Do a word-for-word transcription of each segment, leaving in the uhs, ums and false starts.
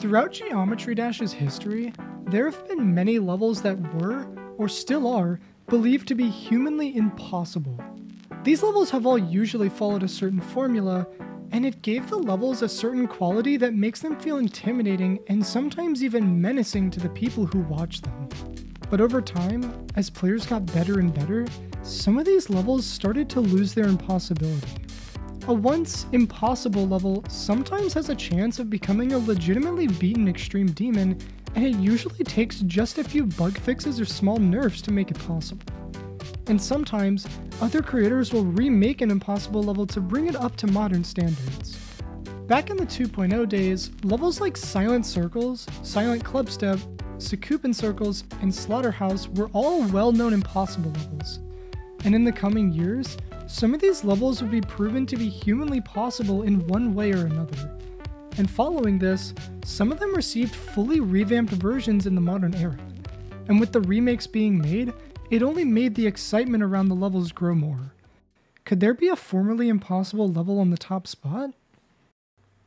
Throughout Geometry Dash's history, there have been many levels that were, or still are, believed to be humanly impossible. These levels have all usually followed a certain formula, and it gave the levels a certain quality that makes them feel intimidating and sometimes even menacing to the people who watch them. But over time, as players got better and better, some of these levels started to lose their impossibility. A once impossible level sometimes has a chance of becoming a legitimately beaten extreme demon, and it usually takes just a few bug fixes or small nerfs to make it possible. And sometimes, other creators will remake an impossible level to bring it up to modern standards. Back in the two point oh days, levels like Silent Circles, Silent Clubstep, Sakupen Circles, and Slaughterhouse were all well-known impossible levels. And in the coming years, some of these levels would be proven to be humanly possible in one way or another. And following this, some of them received fully revamped versions in the modern era. And with the remakes being made, it only made the excitement around the levels grow more. Could there be a formerly impossible level on the top spot?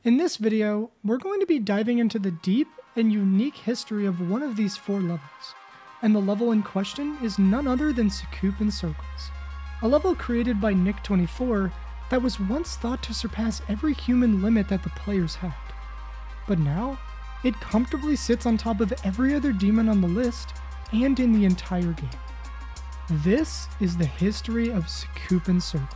In this video, we're going to be diving into the deep and unique history of one of these four levels, and the level in question is none other than Sakupen Circles, a level created by Nick twenty-four that was once thought to surpass every human limit that the players had. But now, it comfortably sits on top of every other demon on the list and in the entire game. This is the history of Sakupen Circles.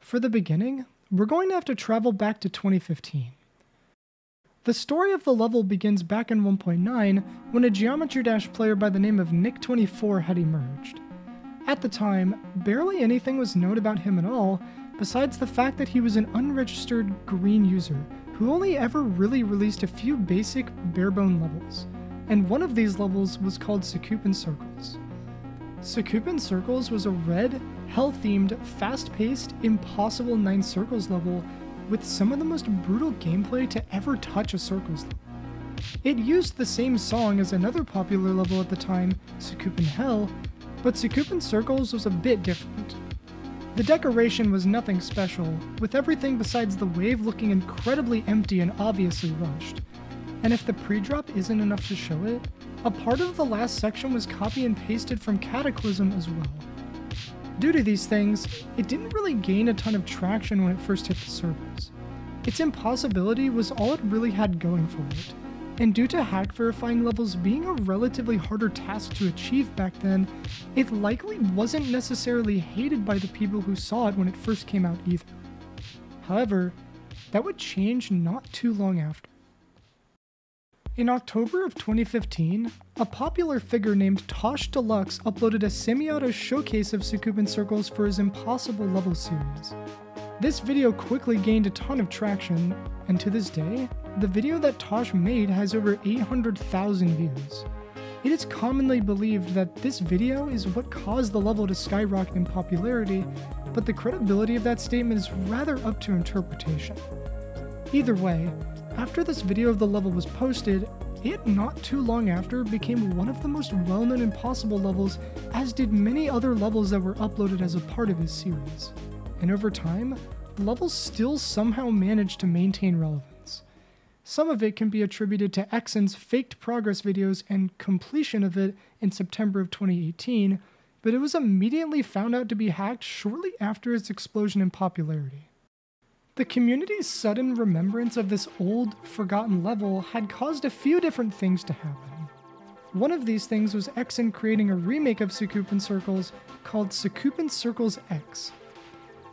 For the beginning, we're going to have to travel back to twenty fifteen. The story of the level begins back in one point nine when a Geometry Dash player by the name of Nick twenty-four had emerged. At the time, barely anything was known about him at all, besides the fact that he was an unregistered green user who only ever really released a few basic, barebone levels, and one of these levels was called Sakupen Circles. Sakupen Circles was a red, hell-themed, fast-paced, impossible nine circles level with some of the most brutal gameplay to ever touch a circles level. It used the same song as another popular level at the time, Sakupen Hell, but Sakupen Circles was a bit different. The decoration was nothing special, with everything besides the wave looking incredibly empty and obviously rushed, and if the pre-drop isn't enough to show it, a part of the last section was copy and pasted from Cataclysm as well. Due to these things, it didn't really gain a ton of traction when it first hit the servers. Its impossibility was all it really had going for it, and due to hack verifying levels being a relatively harder task to achieve back then, it likely wasn't necessarily hated by the people who saw it when it first came out either. However, that would change not too long after. In October of twenty fifteen, a popular figure named Tosh Deluxe uploaded a semi-auto showcase of Sakupen Circles for his Impossible Level series. This video quickly gained a ton of traction, and to this day, the video that Tosh made has over eight hundred thousand views. It is commonly believed that this video is what caused the level to skyrocket in popularity, but the credibility of that statement is rather up to interpretation. Either way, after this video of the level was posted, it not too long after became one of the most well-known impossible levels, as did many other levels that were uploaded as a part of his series. And over time, the level still somehow managed to maintain relevance. Some of it can be attributed to Exen's faked progress videos and completion of it in September of twenty eighteen, but it was immediately found out to be hacked shortly after its explosion in popularity. The community's sudden remembrance of this old, forgotten level had caused a few different things to happen. One of these things was Exen creating a remake of Sakupen Circles called Sakupen Circles X.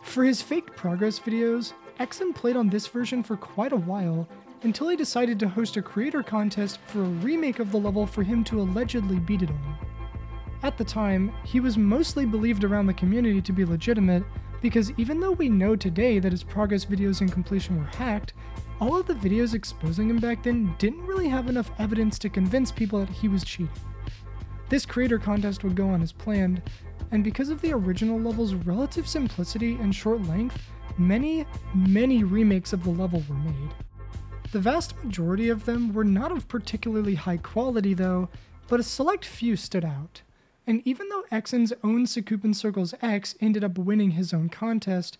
For his fake progress videos, Exen played on this version for quite a while, until he decided to host a creator contest for a remake of the level for him to allegedly beat it on. At the time, he was mostly believed around the community to be legitimate, because even though we know today that his progress videos and completion were hacked, all of the videos exposing him back then didn't really have enough evidence to convince people that he was cheating. This creator contest would go on as planned, and because of the original level's relative simplicity and short length, many, many remakes of the level were made. The vast majority of them were not of particularly high quality though, but a select few stood out. And even though Exen's own Sakupen Circles X ended up winning his own contest,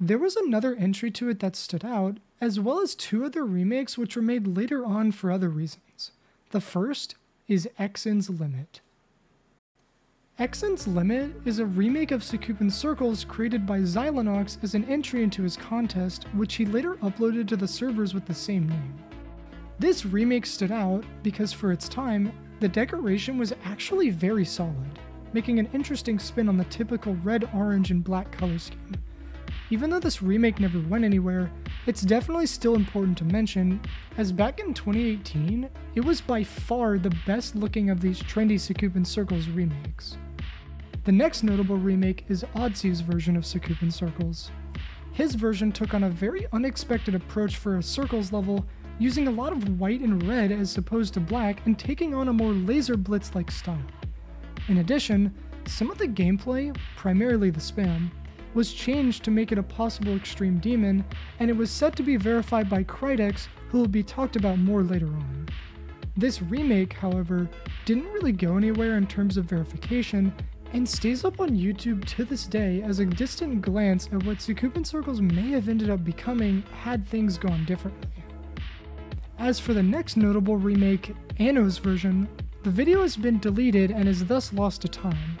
there was another entry to it that stood out, as well as two other remakes which were made later on for other reasons. The first is Exen's Limit. Exen's Limit is a remake of Sakupen Circles created by Xylonox as an entry into his contest, which he later uploaded to the servers with the same name. This remake stood out because for its time, the decoration was actually very solid, making an interesting spin on the typical red, orange, and black color scheme. Even though this remake never went anywhere, it's definitely still important to mention, as back in twenty eighteen, it was by far the best looking of these trendy Sakupen Circles remakes. The next notable remake is Odyssey's version of Sakupen Circles. His version took on a very unexpected approach for a Circles level, using a lot of white and red as opposed to black and taking on a more laser blitz-like style. In addition, some of the gameplay, primarily the spam, was changed to make it a possible extreme demon, and it was said to be verified by CriedEx, who will be talked about more later on. This remake, however, didn't really go anywhere in terms of verification, and stays up on YouTube to this day as a distant glance at what Sakupen Circles may have ended up becoming had things gone differently. As for the next notable remake, Anno's version, the video has been deleted and is thus lost to time.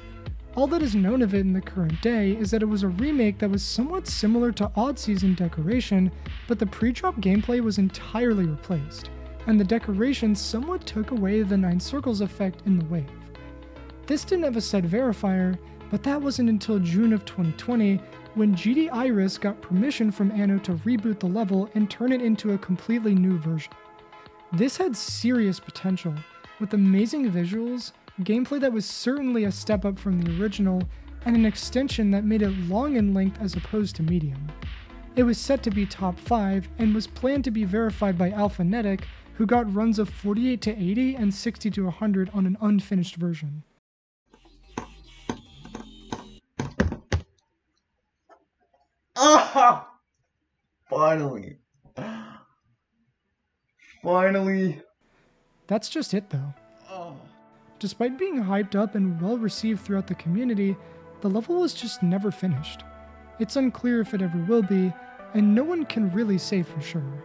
All that is known of it in the current day is that it was a remake that was somewhat similar to Odyssey's in decoration, but the pre-drop gameplay was entirely replaced, and the decoration somewhat took away the nine circles effect in the wave. This didn't have a said verifier, but that wasn't until June of twenty twenty, when G D Iris got permission from Anno to reboot the level and turn it into a completely new version. This had serious potential, with amazing visuals, gameplay that was certainly a step up from the original, and an extension that made it long in length as opposed to medium. It was set to be top five, and was planned to be verified by Alphanetic, who got runs of forty-eight to eighty and sixty to one hundred on an unfinished version. Ah! Finally. Finally. That's just it though. Oh. Despite being hyped up and well received throughout the community, the level was just never finished. It's unclear if it ever will be, and no one can really say for sure.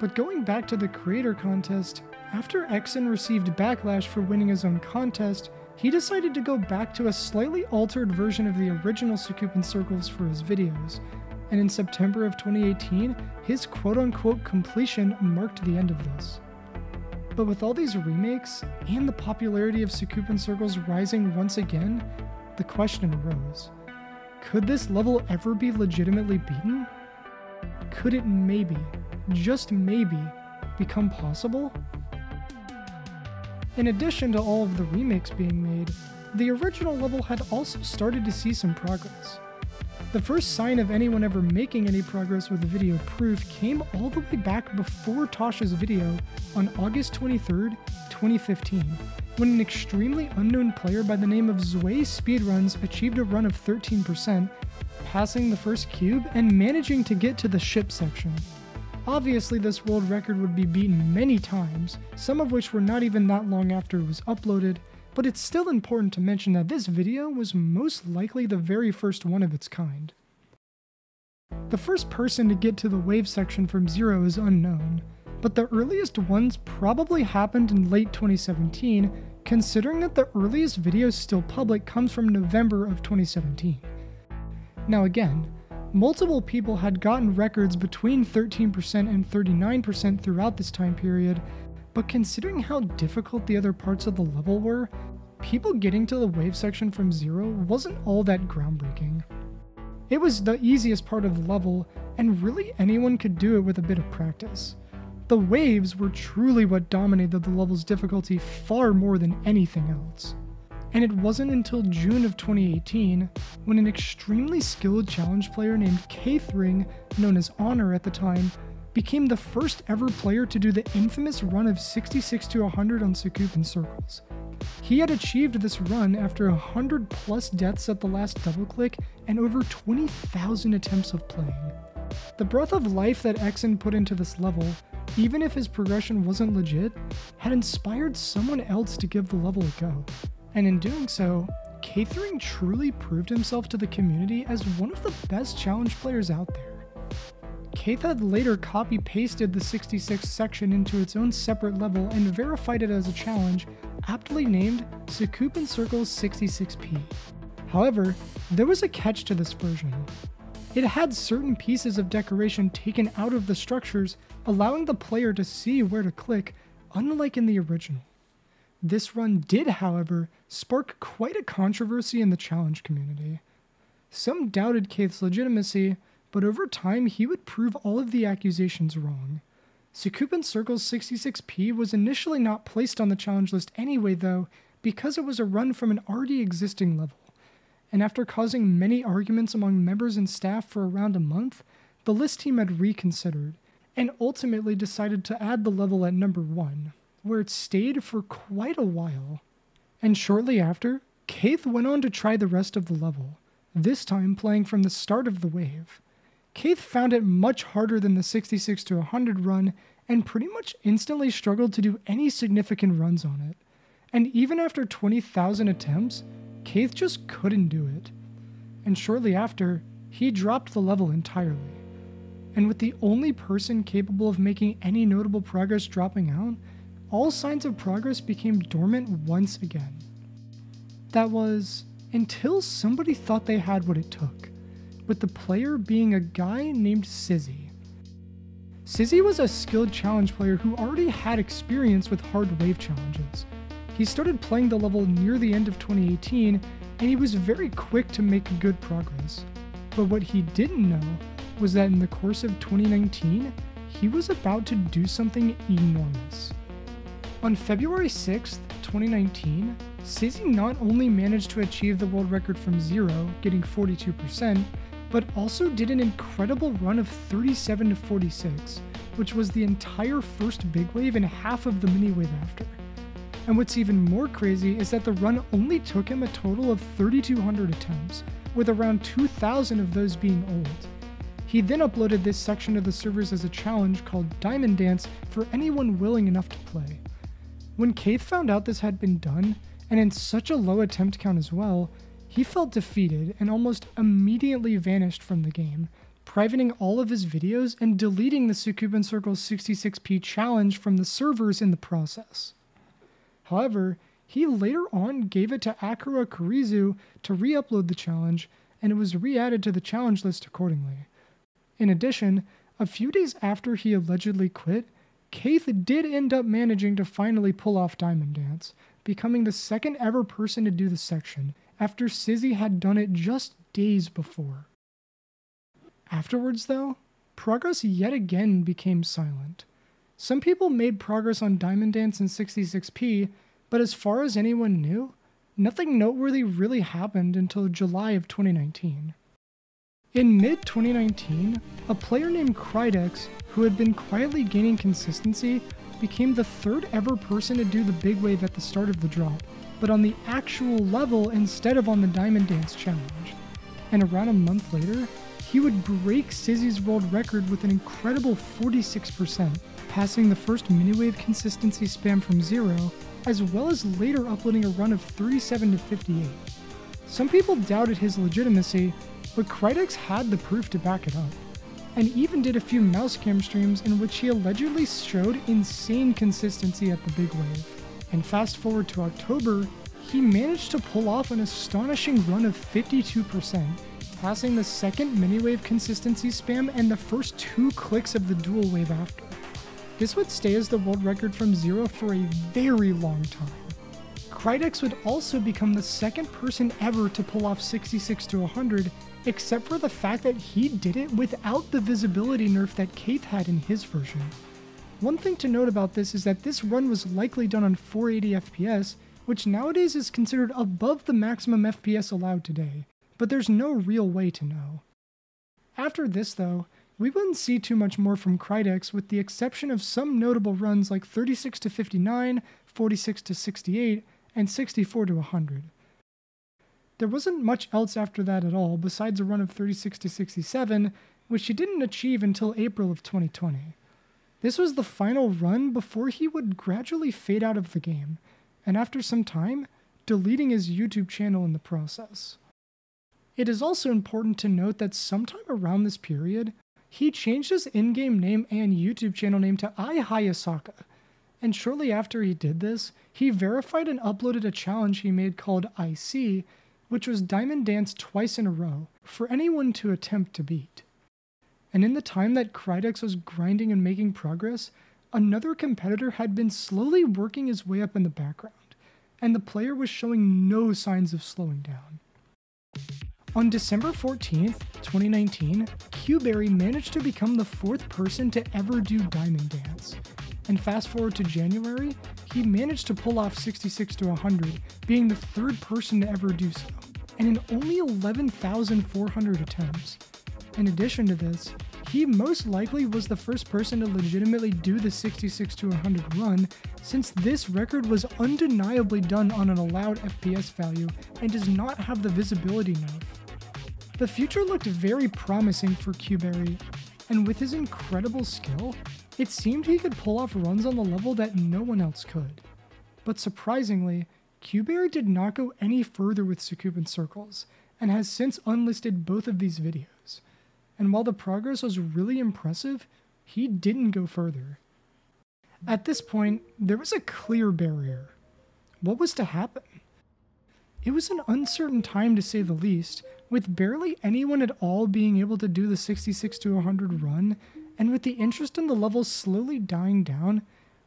But going back to the creator contest, after Exen received backlash for winning his own contest, he decided to go back to a slightly altered version of the original Sakupen Circles for his videos, and in September of twenty eighteen, his quote-unquote completion marked the end of this. But with all these remakes, and the popularity of Sakupen Circles rising once again, the question arose. Could this level ever be legitimately beaten? Could it maybe, just maybe, become possible? In addition to all of the remakes being made, the original level had also started to see some progress. The first sign of anyone ever making any progress with video proof came all the way back before Tosh's video on August twenty-third, twenty fifteen, when an extremely unknown player by the name of Zwei Speedruns achieved a run of thirteen percent, passing the first cube and managing to get to the ship section. Obviously, this world record would be beaten many times, some of which were not even that long after it was uploaded, but it's still important to mention that this video was most likely the very first one of its kind. The first person to get to the wave section from zero is unknown, but the earliest ones probably happened in late twenty seventeen, considering that the earliest video still public comes from November of twenty seventeen. Now again, multiple people had gotten records between thirteen percent and thirty-nine percent throughout this time period, but considering how difficult the other parts of the level were, people getting to the wave section from zero wasn't all that groundbreaking. It was the easiest part of the level, and really anyone could do it with a bit of practice. The waves were truly what dominated the level's difficulty far more than anything else. And it wasn't until June of twenty eighteen when an extremely skilled challenge player named Kaithwring, known as Honor at the time, became the first ever player to do the infamous run of sixty-six to one hundred on Sakupen Circles. He had achieved this run after one hundred plus deaths at the last double-click and over twenty thousand attempts of playing. The breath of life that Exen put into this level, even if his progression wasn't legit, had inspired someone else to give the level a go, and in doing so, Kaithwring truly proved himself to the community as one of the best challenge players out there. Kaith had later copy-pasted the sixty-six section into its own separate level and verified it as a challenge, aptly named Sakupen Circles sixty-six P. However, there was a catch to this version. It had certain pieces of decoration taken out of the structures, allowing the player to see where to click, unlike in the original. This run did, however, spark quite a controversy in the challenge community. Some doubted Kaith's legitimacy, but over time he would prove all of the accusations wrong. Sakupen Circles sixty-six P was initially not placed on the challenge list anyway though, because it was a run from an already existing level, and after causing many arguments among members and staff for around a month, the list team had reconsidered, and ultimately decided to add the level at number one, where it stayed for quite a while. And shortly after, Kaith went on to try the rest of the level, this time playing from the start of the wave. Kaith found it much harder than the sixty-six to one hundred run, and pretty much instantly struggled to do any significant runs on it. And even after twenty thousand attempts, Kaith just couldn't do it. And shortly after, he dropped the level entirely. And with the only person capable of making any notable progress dropping out, all signs of progress became dormant once again. That was until somebody thought they had what it took, with the player being a guy named Sizzy. Sizzy was a skilled challenge player who already had experience with hard wave challenges. He started playing the level near the end of twenty eighteen, and he was very quick to make good progress. But what he didn't know was that in the course of twenty nineteen, he was about to do something enormous. On February sixth, twenty nineteen, Sizzy not only managed to achieve the world record from zero, getting forty-two percent, but also did an incredible run of thirty-seven to forty-six, which was the entire first big wave and half of the mini wave after. And what's even more crazy is that the run only took him a total of thirty-two hundred attempts, with around two thousand of those being old. He then uploaded this section of the servers as a challenge called Diamond Dance for anyone willing enough to play. When Kaith found out this had been done, and in such a low attempt count as well, he felt defeated and almost immediately vanished from the game, privating all of his videos and deleting the Sakupen Circles sixty-six P challenge from the servers in the process. However, he later on gave it to Akira Kurizu to re-upload the challenge, and it was re-added to the challenge list accordingly. In addition, a few days after he allegedly quit, Kaith did end up managing to finally pull off Diamond Dance, becoming the second ever person to do the section, after Sizzy had done it just days before. Afterwards though, progress yet again became silent. Some people made progress on Diamond Dance and sixty-six P, but as far as anyone knew, nothing noteworthy really happened until July of twenty nineteen. In mid twenty nineteen, a player named CriedEx, who had been quietly gaining consistency, became the third ever person to do the big wave at the start of the drop, but on the actual level instead of on the Diamond Dance challenge. And around a month later, he would break Sizzy's world record with an incredible forty-six percent, passing the first mini-wave consistency spam from zero, as well as later uploading a run of thirty-seven to fifty-eight. Some people doubted his legitimacy, but CriedEx had the proof to back it up, and even did a few mousecam streams in which he allegedly showed insane consistency at the big wave. And fast forward to October, he managed to pull off an astonishing run of fifty-two percent, passing the second mini-wave consistency spam and the first two clicks of the dual wave after. This would stay as the world record from zero for a very long time. CriedEx would also become the second person ever to pull off sixty-six to one hundred, except for the fact that he did it without the visibility nerf that Kaith had in his version. One thing to note about this is that this run was likely done on four eighty F P S, which nowadays is considered above the maximum F P S allowed today, but there's no real way to know. After this though, We wouldn't see too much more from CriedEx, with the exception of some notable runs like thirty-six to fifty-nine, forty-six to sixty-eight, and sixty-four to one hundred. There wasn't much else after that at all, besides a run of thirty-six to sixty-seven, which he didn't achieve until April of twenty twenty. This was the final run before he would gradually fade out of the game, and after some time, deleting his YouTube channel in the process. It is also important to note that sometime around this period, he changed his in-game name and YouTube channel name to iHayasaka, and shortly after he did this, he verified and uploaded a challenge he made called I C, which was Diamond Dance twice in a row, for anyone to attempt to beat. And in the time that CriedEx was grinding and making progress, another competitor had been slowly working his way up in the background, and the player was showing no signs of slowing down. On December fourteenth, twenty nineteen, Kuberry managed to become the fourth person to ever do Diamond Dance. And fast forward to January, he managed to pull off sixty-six to one hundred, being the third person to ever do so, and in only eleven thousand four hundred attempts. In addition to this, he most likely was the first person to legitimately do the sixty-six to one hundred run, since this record was undeniably done on an allowed F P S value and does not have the visibility nerf. The future looked very promising for Kuberry, and with his incredible skill, it seemed he could pull off runs on the level that no one else could. But surprisingly, Kuberry did not go any further with Sakupen Circles, and has since unlisted both of these videos. And while the progress was really impressive, he didn't go further. At this point, there was a clear barrier. What was to happen? It was an uncertain time to say the least, with barely anyone at all being able to do the sixty-six to one hundred run, and with the interest in the level slowly dying down,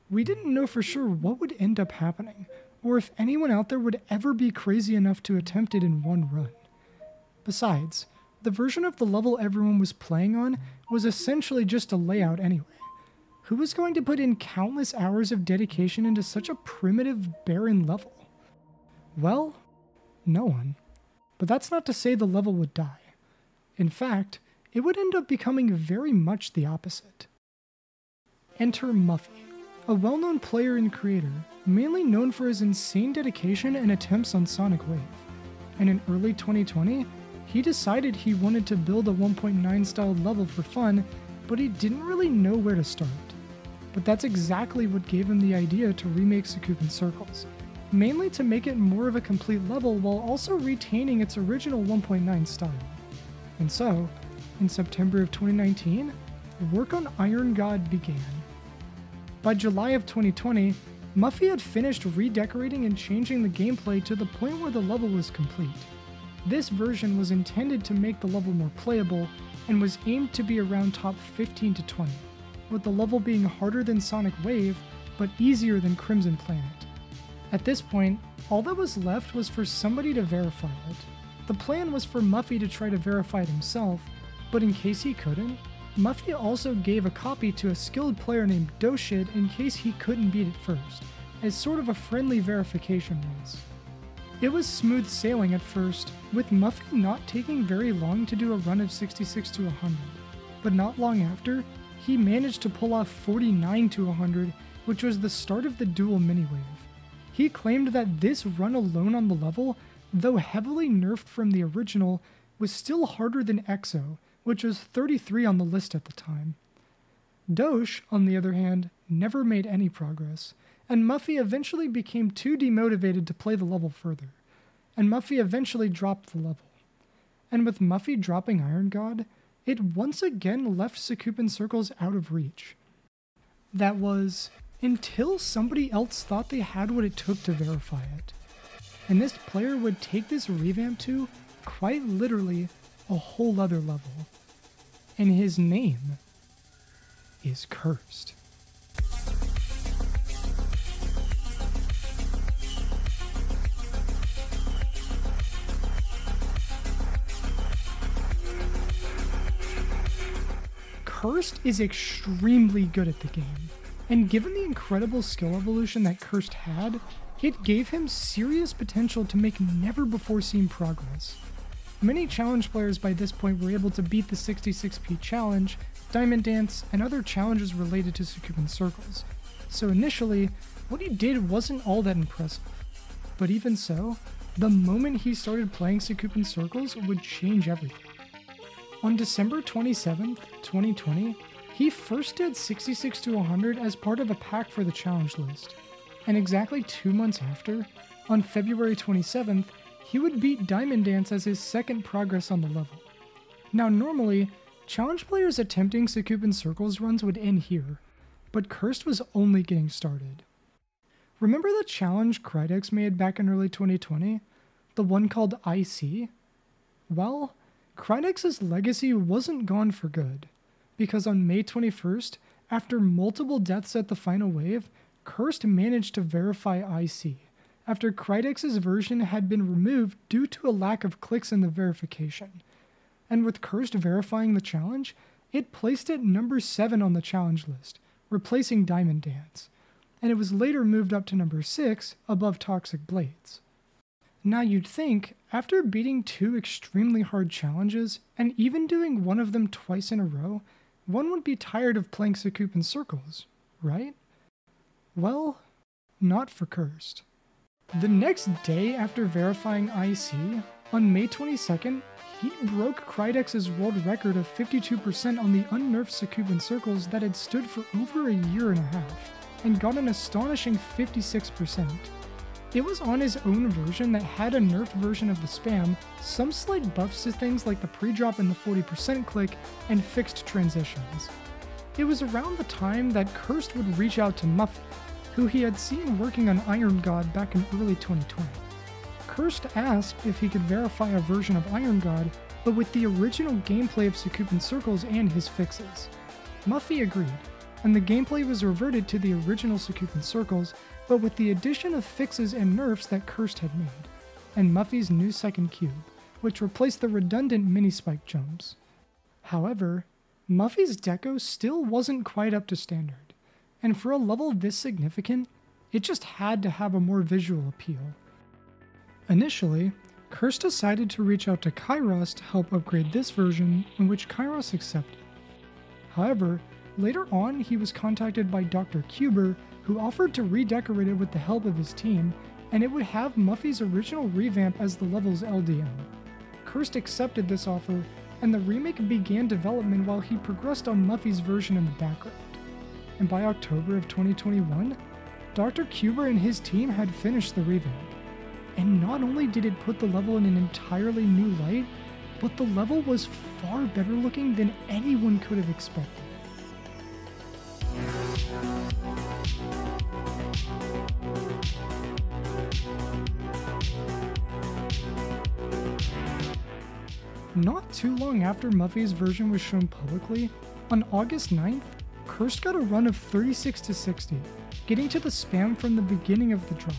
we didn't know for sure what would end up happening, or if anyone out there would ever be crazy enough to attempt it in one run. Besides, the version of the level everyone was playing on was essentially just a layout anyway. Who was going to put in countless hours of dedication into such a primitive, barren level? Well, no one. But that's not to say the level would die. In fact, it would end up becoming very much the opposite. Enter Muffy, a well-known player and creator, mainly known for his insane dedication and attempts on Sonic Wave. And in early twenty twenty, he decided he wanted to build a one point nine style level for fun, but he didn't really know where to start. But that's exactly what gave him the idea to remake Sakupen Circles, mainly to make it more of a complete level while also retaining its original one point nine style. And so, in September of twenty nineteen, work on Iron God began. By July of twenty twenty, Muffy had finished redecorating and changing the gameplay to the point where the level was complete. This version was intended to make the level more playable, and was aimed to be around top fifteen to twenty, with the level being harder than Sonic Wave, but easier than Crimson Planet. At this point, all that was left was for somebody to verify it. The plan was for Muffy to try to verify it himself, but in case he couldn't, Muffy also gave a copy to a skilled player named Doshid in case he couldn't beat it first, as sort of a friendly verification was. It was smooth sailing at first, with Muffy not taking very long to do a run of sixty-six to one hundred, but not long after, he managed to pull off forty-nine to one hundred, which was the start of the dual mini-wave. He claimed that this run alone on the level, though heavily nerfed from the original, was still harder than Exo, which was thirty-three on the list at the time. Dosh, on the other hand, never made any progress, and Muffy eventually became too demotivated to play the level further, and Muffy eventually dropped the level. And with Muffy dropping Iron God, it once again left Sakupen Circles out of reach. That was, until somebody else thought they had what it took to verify it. And this player would take this revamp to, quite literally, a whole other level. And his name is Cursed. Cursed is extremely good at the game, and given the incredible skill evolution that Cursed had, it gave him serious potential to make never-before-seen progress. Many challenge players by this point were able to beat the sixty-six P challenge, Diamond Dance, and other challenges related to Sakupen Circles, so initially, what he did wasn't all that impressive. But even so, the moment he started playing Sakupen Circles would change everything. On December twenty-seventh, twenty twenty, he first did sixty-six to one hundred as part of a pack for the challenge list, and exactly two months after, on February twenty-seventh, he would beat Diamond Dance as his second progress on the level. Now normally, challenge players attempting Sakupen Circles runs would end here, but Cursed was only getting started. Remember the challenge CriedEx made back in early twenty twenty? The one called I C? Well, CriedEx's legacy wasn't gone for good, because on May twenty-first, after multiple deaths at the final wave, Cursed managed to verify I C, after CriedEx's version had been removed due to a lack of clicks in the verification. And with Cursed verifying the challenge, it placed it number seven on the challenge list, replacing Diamond Dance, and it was later moved up to number six, above Toxic Blades. Now you'd think, after beating two extremely hard challenges, and even doing one of them twice in a row, one would be tired of playing Sakupen Circles, right? Well, not for Cursed. The next day after verifying I C, on May twenty-second, he broke CriedEx's world record of fifty-two percent on the unnerfed Sakupen Circles that had stood for over a year and a half, and got an astonishing fifty-six percent. It was on his own version that had a nerfed version of the spam, some slight buffs to things like the pre-drop and the forty percent click, and fixed transitions. It was around the time that Cursed would reach out to Muffy, who he had seen working on Iron God back in early twenty twenty. Cursed asked if he could verify a version of Iron God, but with the original gameplay of Sakupen Circles and his fixes. Muffy agreed, and the gameplay was reverted to the original Sakupen Circles, but with the addition of fixes and nerfs that Cursed had made, and Muffy's new second cube, which replaced the redundant mini-spike jumps. However, Muffy's deco still wasn't quite up to standard, and for a level this significant, it just had to have a more visual appeal. Initially, Cursed decided to reach out to Kairos to help upgrade this version, in which Kairos accepted. However, later on he was contacted by Doctor Kuber, who offered to redecorate it with the help of his team, and it would have Muffy's original revamp as the level's L D M. Cursed accepted this offer, and the remake began development while he progressed on Muffy's version in the background. And by October of twenty twenty-one, Doctor Kuber and his team had finished the revamp. And not only did it put the level in an entirely new light, but the level was far better looking than anyone could have expected. Not too long after Muffy's version was shown publicly, on August ninth, Cursed got a run of thirty-six to sixty, getting to the spam from the beginning of the drop.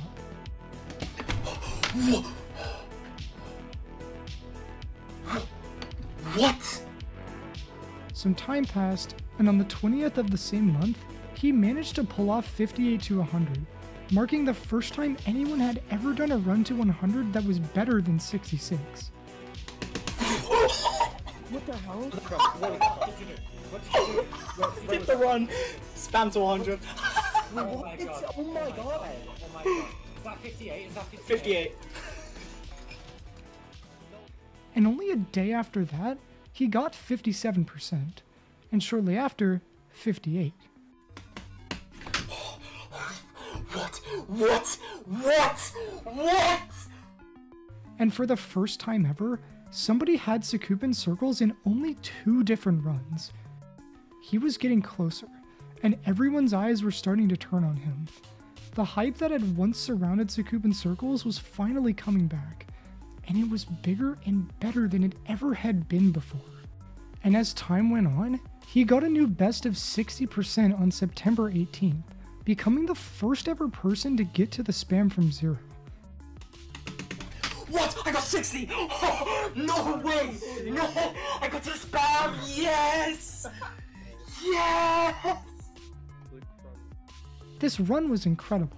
What? Some time passed, and on the twentieth of the same month, he managed to pull off fifty-eight to one hundred, marking the first time anyone had ever done a run to one hundred that was better than sixty-six. What the hell? Get the run! Spam to one hundred! Oh my god! Oh my god! Is that fifty-eight? Is that fifty-eight? fifty-eight! And only a day after that, he got fifty-seven percent, and shortly after, fifty-eight. What? What? What? What? And for the first time ever, somebody had Sakupen Circles in only two different runs. He was getting closer, and everyone's eyes were starting to turn on him. The hype that had once surrounded Sakupen Circles was finally coming back, and it was bigger and better than it ever had been before. And as time went on, he got a new best of sixty percent on September eighteenth, becoming the first ever person to get to the spam from zero. What? I got sixty! Oh, no way! No! I got to spam! Yes! Yes! This run was incredible,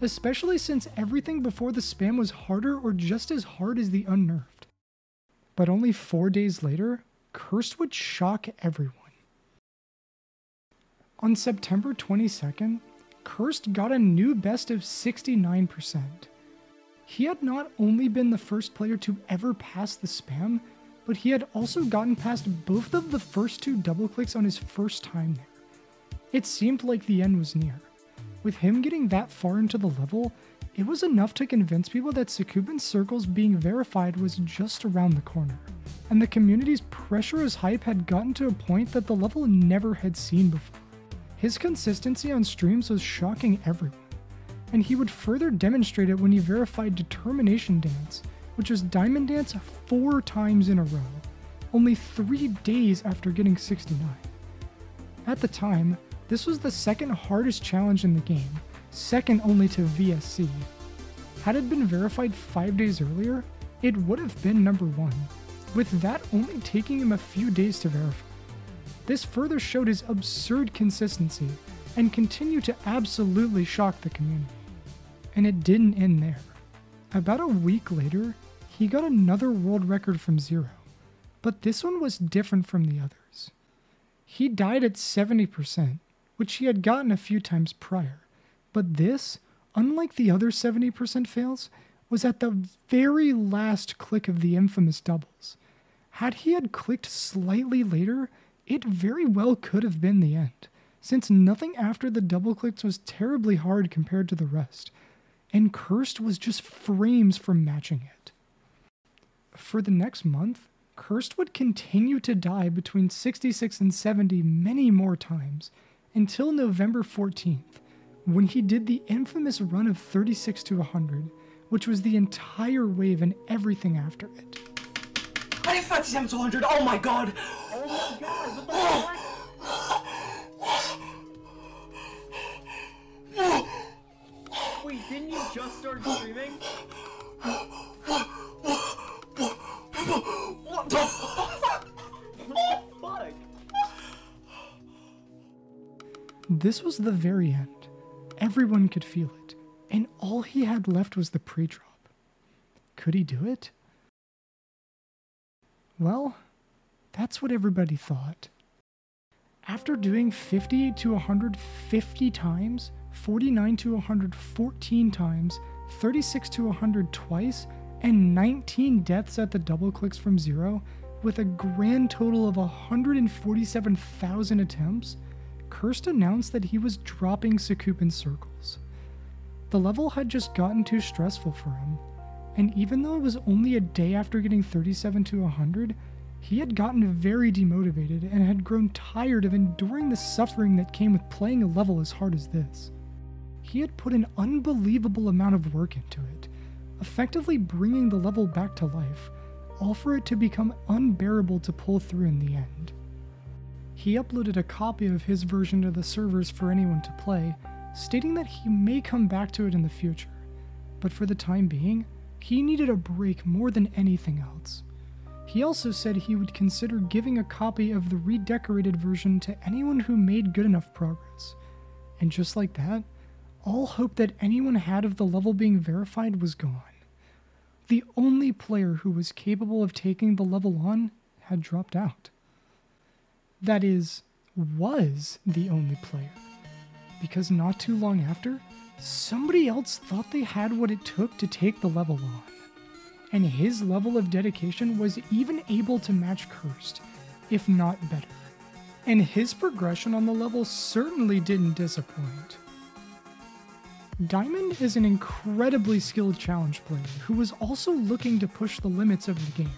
especially since everything before the spam was harder or just as hard as the unnerfed. But only four days later, Cursed would shock everyone. On September twenty-second, Cursed got a new best of sixty-nine percent. He had not only been the first player to ever pass the spam, but he had also gotten past both of the first two double clicks on his first time there. It seemed like the end was near. With him getting that far into the level, it was enough to convince people that Sakupen Circles being verified was just around the corner, and the community's pressure as hype had gotten to a point that the level never had seen before. His consistency on streams was shocking everyone, and he would further demonstrate it when he verified Determination Dance, which was Diamond Dance four times in a row, only three days after getting sixty-nine. At the time, this was the second hardest challenge in the game, second only to V S C. Had it been verified five days earlier, it would have been number one, with that only taking him a few days to verify. This further showed his absurd consistency and continued to absolutely shock the community. And it didn't end there. About a week later, he got another world record from Zero, but this one was different from the others. He died at seventy percent, which he had gotten a few times prior. But this, unlike the other seventy percent fails, was at the very last click of the infamous doubles. Had he had clicked slightly later, it very well could have been the end, since nothing after the double clicks was terribly hard compared to the rest, and Cursed was just frames from matching it. For the next month, Cursed would continue to die between sixty-six and seventy many more times, until November fourteenth. When he did the infamous run of thirty-six to one hundred, which was the entire wave and everything after it. I did thirty-seven to one hundred, oh my god! Oh my god, what the fuck? Wait, didn't you just start streaming? What the fuck? What the fuck? This was the very end. Everyone could feel it, and all he had left was the pre-drop. Could he do it? Well, that's what everybody thought. After doing fifty to one hundred fifty times, forty-nine to one hundred fourteen times, thirty-six to one hundred twice, and nineteen deaths at the double clicks from Zero, with a grand total of one hundred forty-seven thousand attempts, Cursed announced that he was dropping Sakupen Circles. The level had just gotten too stressful for him, and even though it was only a day after getting thirty-seven to one hundred, he had gotten very demotivated and had grown tired of enduring the suffering that came with playing a level as hard as this. He had put an unbelievable amount of work into it, effectively bringing the level back to life, all for it to become unbearable to pull through in the end. He uploaded a copy of his version to the servers for anyone to play, stating that he may come back to it in the future, but for the time being, he needed a break more than anything else. He also said he would consider giving a copy of the redecorated version to anyone who made good enough progress. And just like that, all hope that anyone had of the level being verified was gone. The only player who was capable of taking the level on had dropped out. That is, was the only player, because not too long after, somebody else thought they had what it took to take the level on, and his level of dedication was even able to match Cursed, if not better, and his progression on the level certainly didn't disappoint. Diamond is an incredibly skilled challenge player who was also looking to push the limits of the game.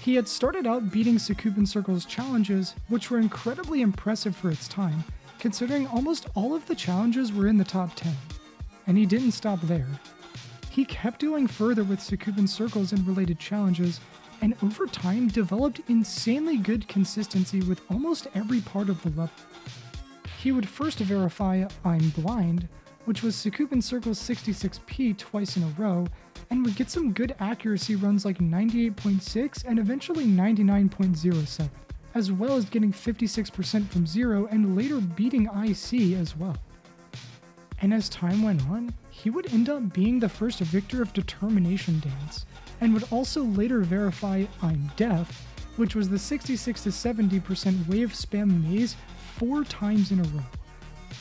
He had started out beating Sakupen Circles challenges, which were incredibly impressive for its time, considering almost all of the challenges were in the top ten. And he didn't stop there. He kept doing further with Sakupen Circles and related challenges, and over time developed insanely good consistency with almost every part of the level. He would first verify I'm Blind, which was Sakupen Circles sixty-six P twice in a row, and would get some good accuracy runs like ninety-eight point six and eventually ninety-nine point zero seven, as well as getting fifty-six percent from Zero and later beating I C as well. And as time went on, he would end up being the first victor of Determination Dance, and would also later verify I'm Deaf, which was the sixty-six to seventy percent wave spam maze four times in a row.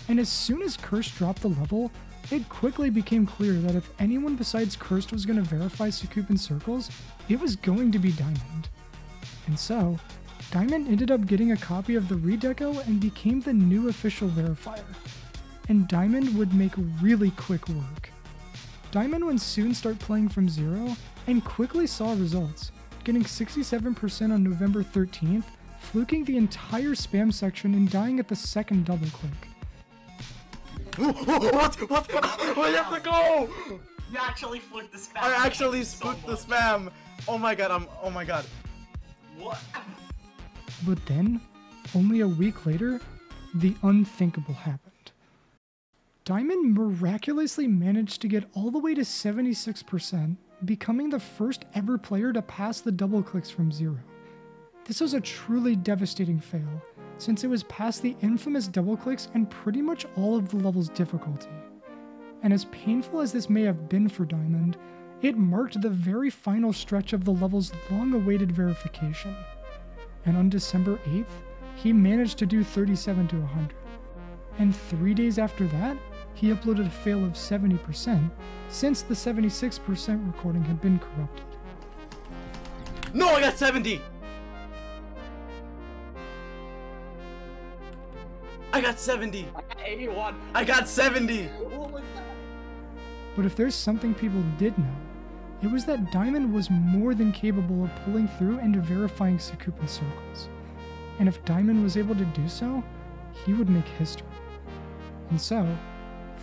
And as soon as Cursed dropped the level, it quickly became clear that if anyone besides Cursed was going to verify Sakupen Circles, it was going to be Diamond. And so, Diamond ended up getting a copy of the redeco and became the new official verifier. And Diamond would make really quick work. Diamond would soon start playing from zero, and quickly saw results, getting sixty-seven percent on November thirteenth, fluking the entire spam section and dying at the second double click. What? What? We have to go! You actually fluked the spam. I actually fluked the spam. Oh my god, I'm. Oh my god. What? But then, only a week later, the unthinkable happened. Diamond miraculously managed to get all the way to seventy-six percent, becoming the first ever player to pass the double clicks from zero. This was a truly devastating fail, since it was past the infamous double clicks and pretty much all of the level's difficulty. And as painful as this may have been for Diamond, it marked the very final stretch of the level's long-awaited verification. And on December eighth, he managed to do thirty-seven to one hundred. And three days after that, he uploaded a fail of seventy percent, since the seventy-six percent recording had been corrupted. No, I got seventy! I got seventy! I got eighty-one! I got seventy! What was that? But if there's something people did know, it was that Diamond was more than capable of pulling through and verifying Sakupen Circles. And if Diamond was able to do so, he would make history. And so,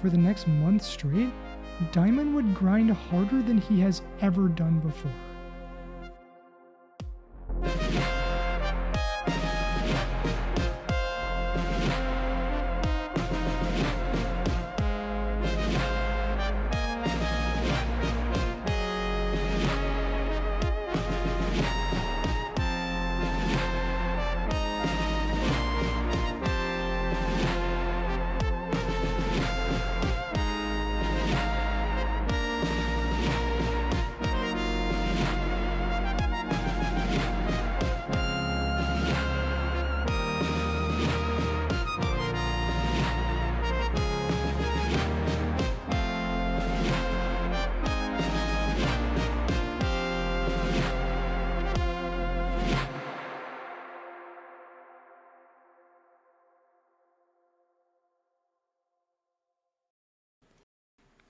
for the next month straight, Diamond would grind harder than he has ever done before.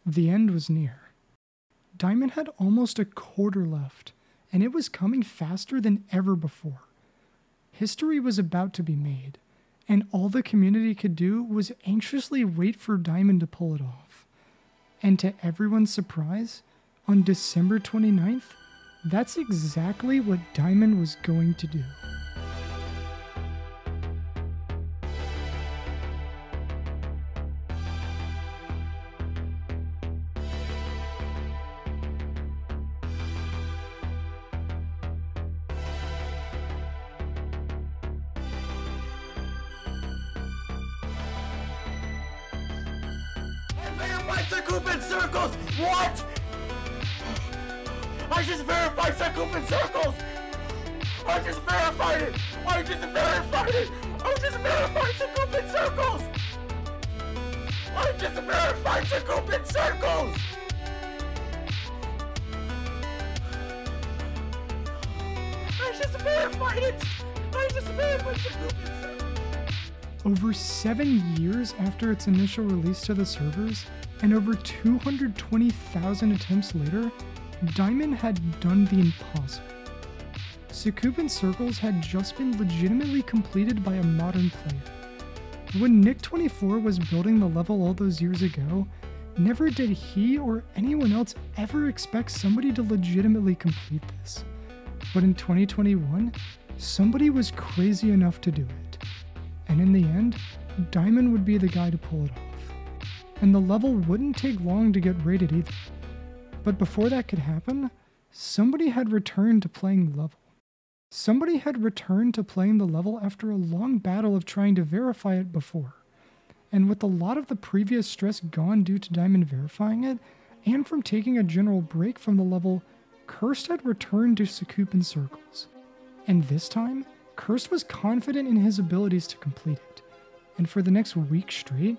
The end was near. Diamond had almost a quarter left, and it was coming faster than ever before. History was about to be made, and all the community could do was anxiously wait for Diamond to pull it off. And to everyone's surprise, on December twenty-ninth, that's exactly what Diamond was going to do. Sakupen Circles! What?! I just verified Sakupen Circles! I just verified it! I just verified it! I just verified Sakupen Circles! I just verified Sakupen Circles! I just verified it! I just verified Sakupen Circles! Over seven years after its initial release to the servers, and over two hundred twenty thousand attempts later, Diamond had done the impossible. Sakupen Circles had just been legitimately completed by a modern player. When Nick twenty-four was building the level all those years ago, never did he or anyone else ever expect somebody to legitimately complete this. But in twenty twenty-one, somebody was crazy enough to do it. And in the end, Diamond would be the guy to pull it off. And the level wouldn't take long to get rated either. But before that could happen, somebody had returned to playing the level. Somebody had returned to playing the level after a long battle of trying to verify it before. and with a lot of the previous stress gone due to Diamond verifying it, and from taking a general break from the level, Cursed had returned to Sakupen Circles. And this time, Cursed was confident in his abilities to complete it, and for the next week straight,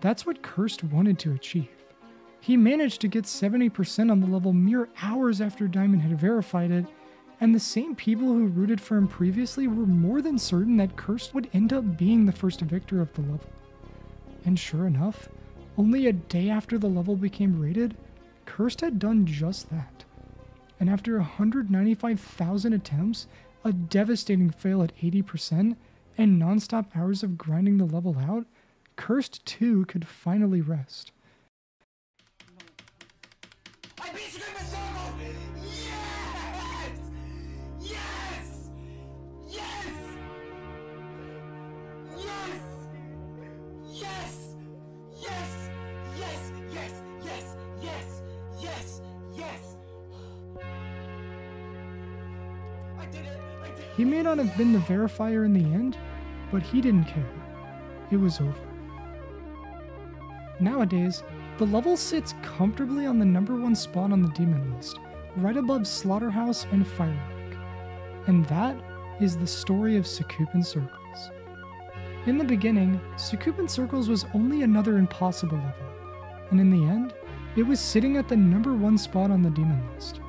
that's what Cursed wanted to achieve. He managed to get seventy percent on the level mere hours after Diamond had verified it, and the same people who rooted for him previously were more than certain that Cursed would end up being the first victor of the level. And sure enough, only a day after the level became rated, Cursed had done just that. And after one hundred ninety-five thousand attempts, a devastating fail at eighty percent, and non-stop hours of grinding the level out, Cursed too could finally rest. I beat Sakupen Circles! Yes! Yes! Yes! Yes! Yes! Yes! Yes! Yes! Yes! Yes! Yes! Yes! I did it! I did it! He may not have been the verifier in the end, but he didn't care. It was over. Nowadays, the level sits comfortably on the number one spot on the Demon List, right above Slaughterhouse and Firework. And that is the story of Sakupen Circles. In the beginning, Sakupen Circles was only another impossible level, and in the end, it was sitting at the number one spot on the Demon List.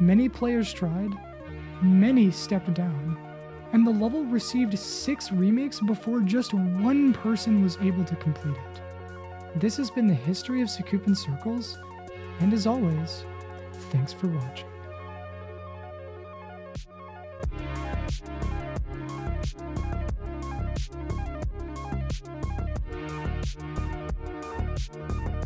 Many players tried, many stepped down, and the level received six remakes before just one person was able to complete it. This has been the history of Sakupen Circles, and as always, thanks for watching.